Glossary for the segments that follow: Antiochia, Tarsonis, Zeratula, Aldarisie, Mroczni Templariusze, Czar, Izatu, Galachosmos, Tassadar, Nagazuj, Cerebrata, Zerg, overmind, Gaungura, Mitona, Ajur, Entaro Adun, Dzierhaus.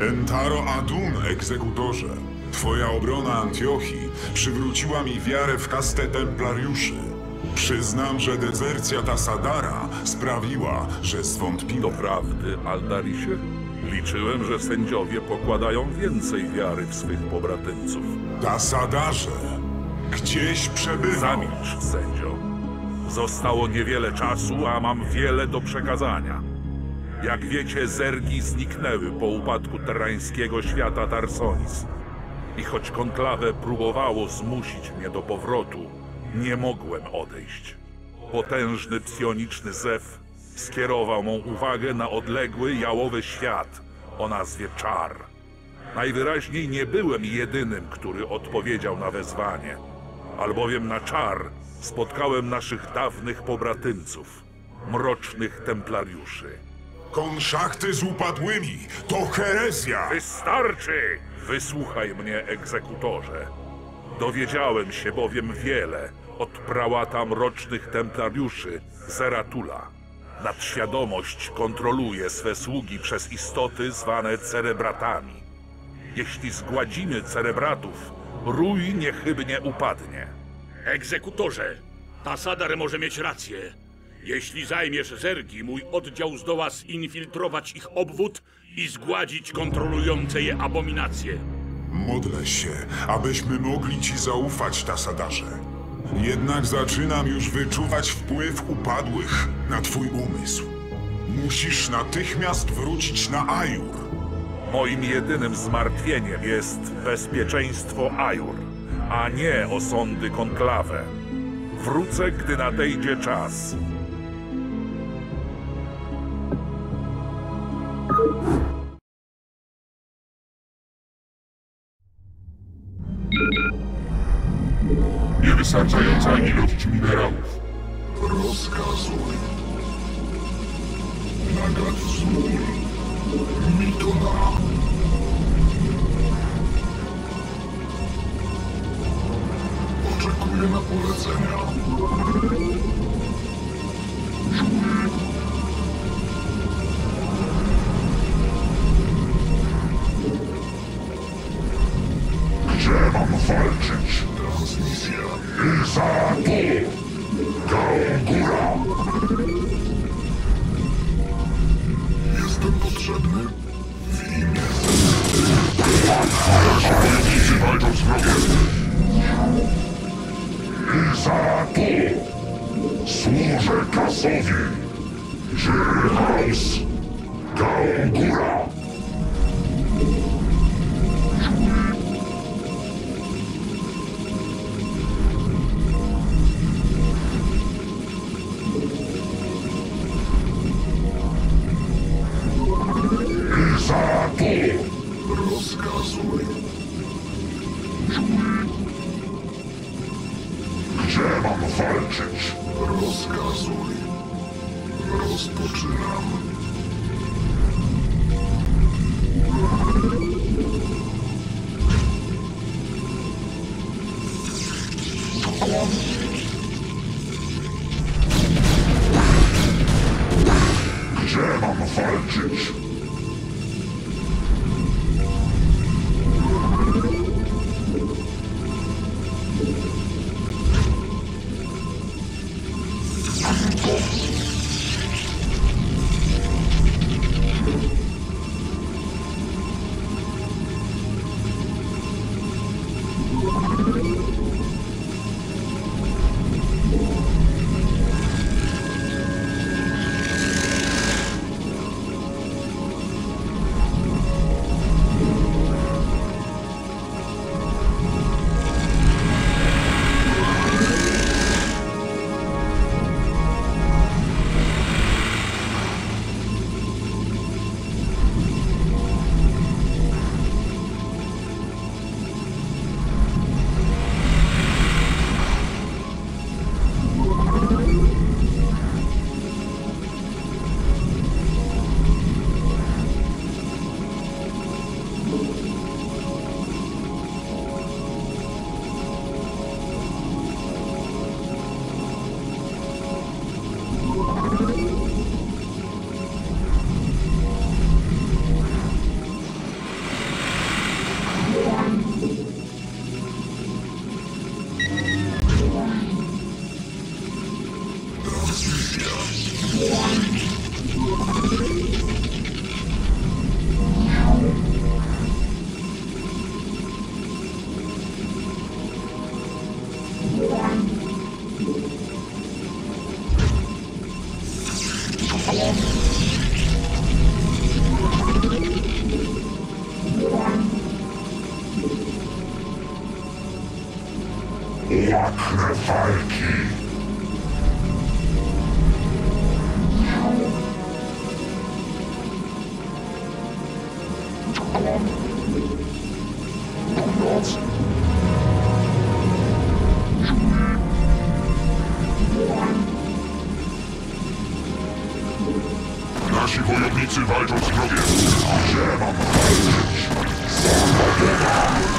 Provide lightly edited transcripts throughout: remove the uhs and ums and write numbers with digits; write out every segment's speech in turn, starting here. Entaro Adun, egzekutorze, twoja obrona Antiochii przywróciła mi wiarę w kastę Templariuszy. Przyznam, że dezercja Tassadara sprawiła, że zwątpiłem. Doprawdy, Aldarisie? Liczyłem, że sędziowie pokładają więcej wiary w swych pobratymców. Tassadarze, gdzieś przebywa. Zamilcz, sędzio. Zostało niewiele czasu, a mam wiele do przekazania. Jak wiecie, Zergi zniknęły po upadku terrańskiego świata Tarsonis. I choć Konklawe próbowało zmusić mnie do powrotu, nie mogłem odejść. Potężny psioniczny zew skierował mą uwagę na odległy, jałowy świat o nazwie Czar. Najwyraźniej nie byłem jedynym, który odpowiedział na wezwanie, albowiem na Czar spotkałem naszych dawnych pobratymców, Mrocznych Templariuszy. Konszachty z upadłymi to herezja! Wystarczy! Wysłuchaj mnie, egzekutorze. Dowiedziałem się bowiem wiele od prałata Mrocznych Templariuszy, Zeratula. Nadświadomość kontroluje swe sługi przez istoty zwane Cerebratami. Jeśli zgładzimy Cerebratów, rój niechybnie upadnie. Egzekutorze, Tassadar może mieć rację. Jeśli zajmiesz Zergi, mój oddział zdoła zinfiltrować ich obwód i zgładzić kontrolujące je abominacje. Modlę się, abyśmy mogli ci zaufać, Tassadarze. Jednak zaczynam już wyczuwać wpływ upadłych na twój umysł. Musisz natychmiast wrócić na Ajur. Moim jedynym zmartwieniem jest bezpieczeństwo Ajur, a nie osądy Konklawe. Wrócę, gdy nadejdzie czas. Niewystarczająca ilość minerałów. Rozkazuj. Nagazuj. Mitona. Oczekuję na polecenia. Żuj. Gdzie mam walczyć? Transmisja. Izatu! Gaungura! Jestem potrzebny? W imię Izatu! Służę kasowi! Dzierhaus! Gaungura! Mokre fajki! Nasi wojownicy walczą z wrogiem, a gdzie mam walczyć? Sam odbiegam! Gdzie mam walczyć?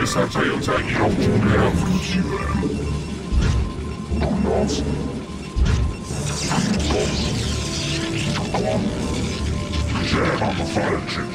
Wystarczająca ilość. Ja wróciłem. Północ. Gdzie mam walczyć?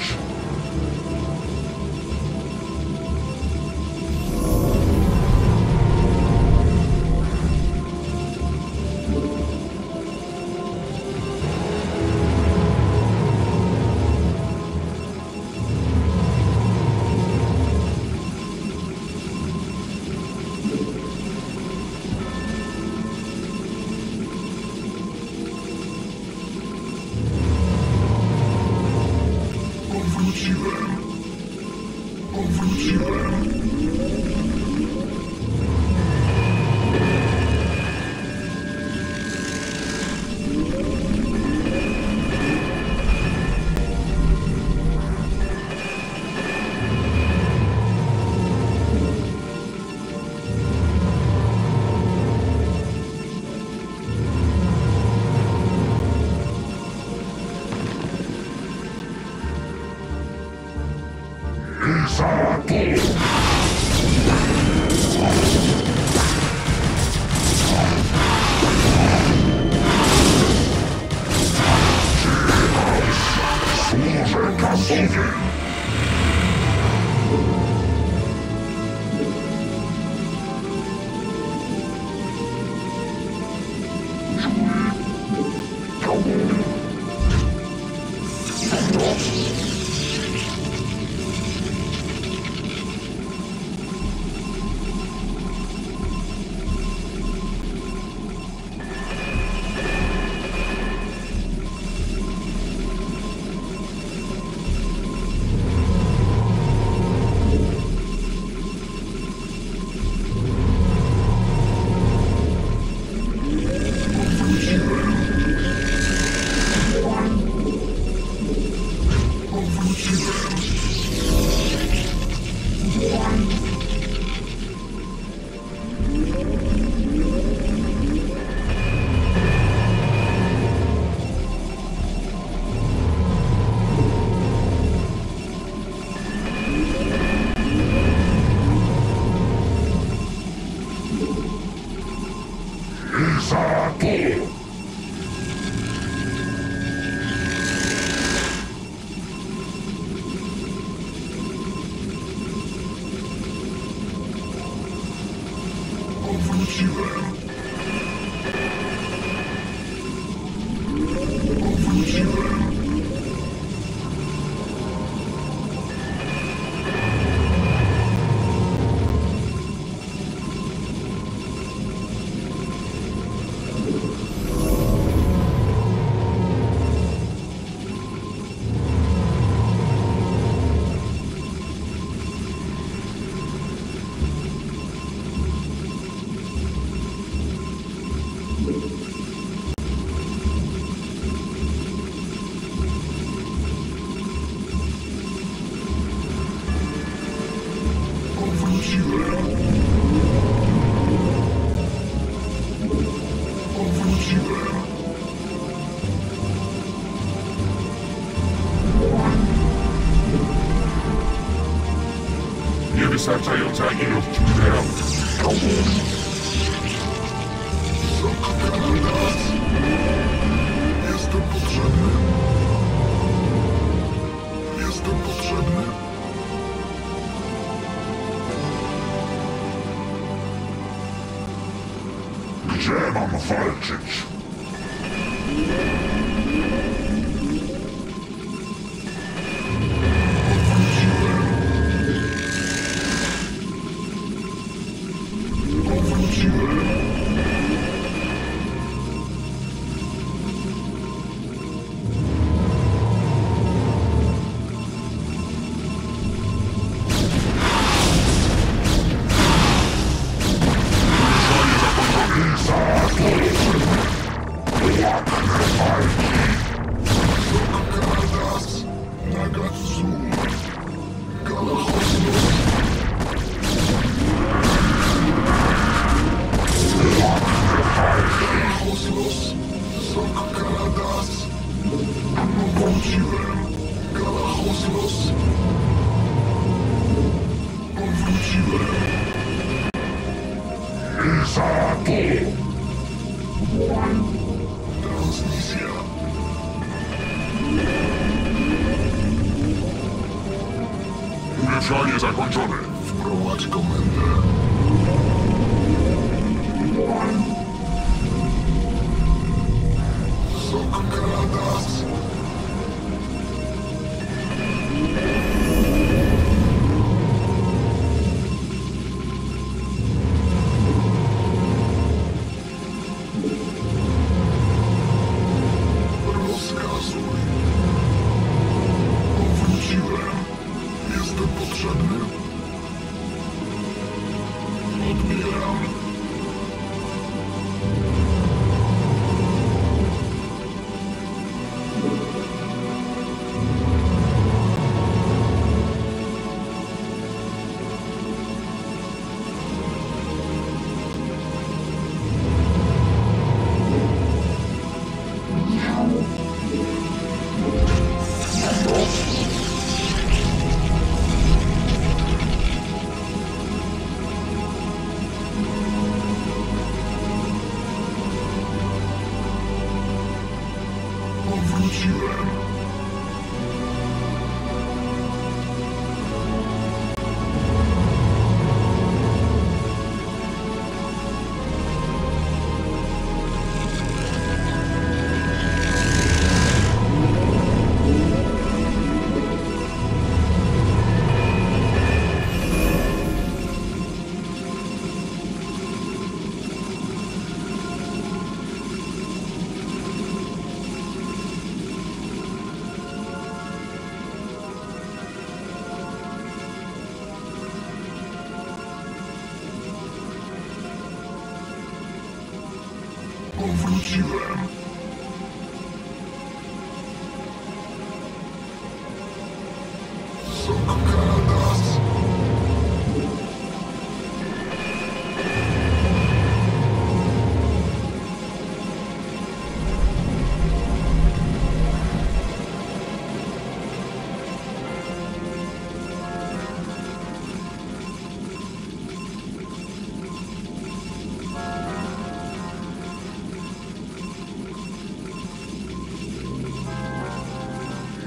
Niewystarczająca ilość minerałów.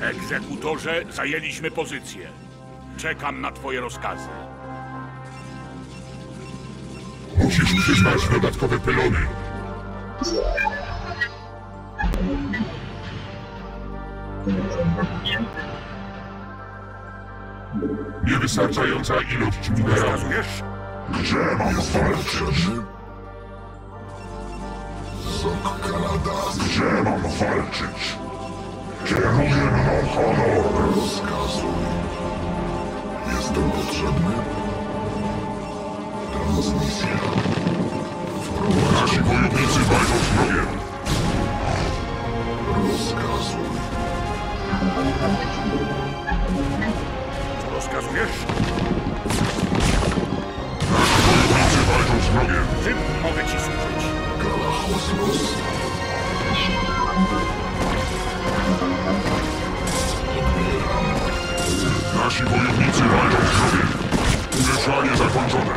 Egzekutorze, zajęliśmy pozycję. Czekam na twoje rozkazy. Musisz przyznać dodatkowe pylony. Niewystarczająca ilość minerałów. Gdzie mam walczyć? Gdzie mam walczyć? Kieruję mną honor! Rozkazuj. Jestem potrzebny? Transmisja. Nasi wojownicy walczą z wrogiem. Rozkazuj. Rozkazujesz? Nasi wojownicy walczą z wrogiem. Tym mogę ci służyć. Galachosmos. Nasi wojownicy walczą z wrogiem. Umieszanie zakończone.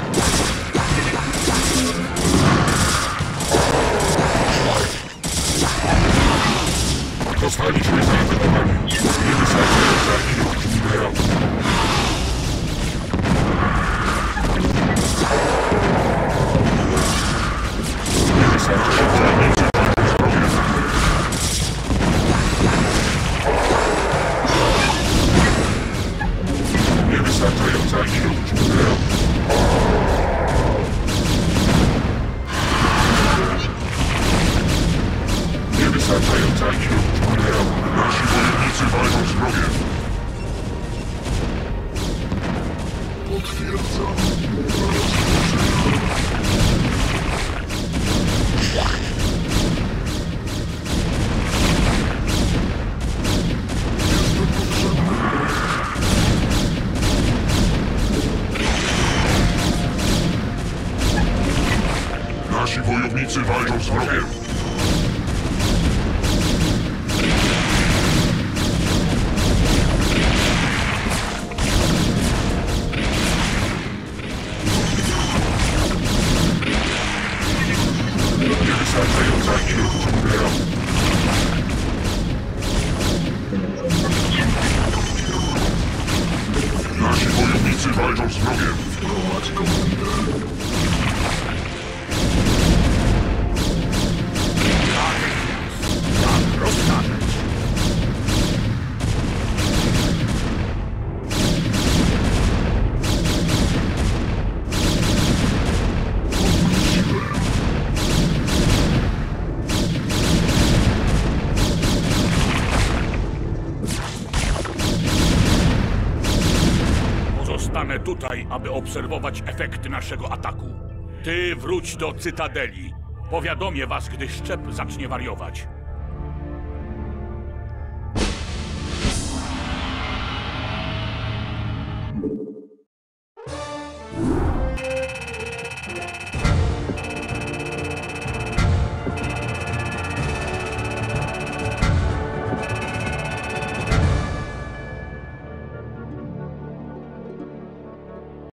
Zostaliśmy zaatakowani. Nie wystarczająca ilość minerałów. Nie wystarczająca ilość minerałów. Nie wystarczająca ilość minerałów. Wystarczająca ilość minerałów. Nasi wojownicy walczą z wrogiem. Potwierdzam. Jestem potrzebny. Nasi wojownicy walczą z wrogiem. Tutaj, aby obserwować efekty naszego ataku. Ty wróć do Cytadeli. Powiadomię was, gdy szczep zacznie wariować.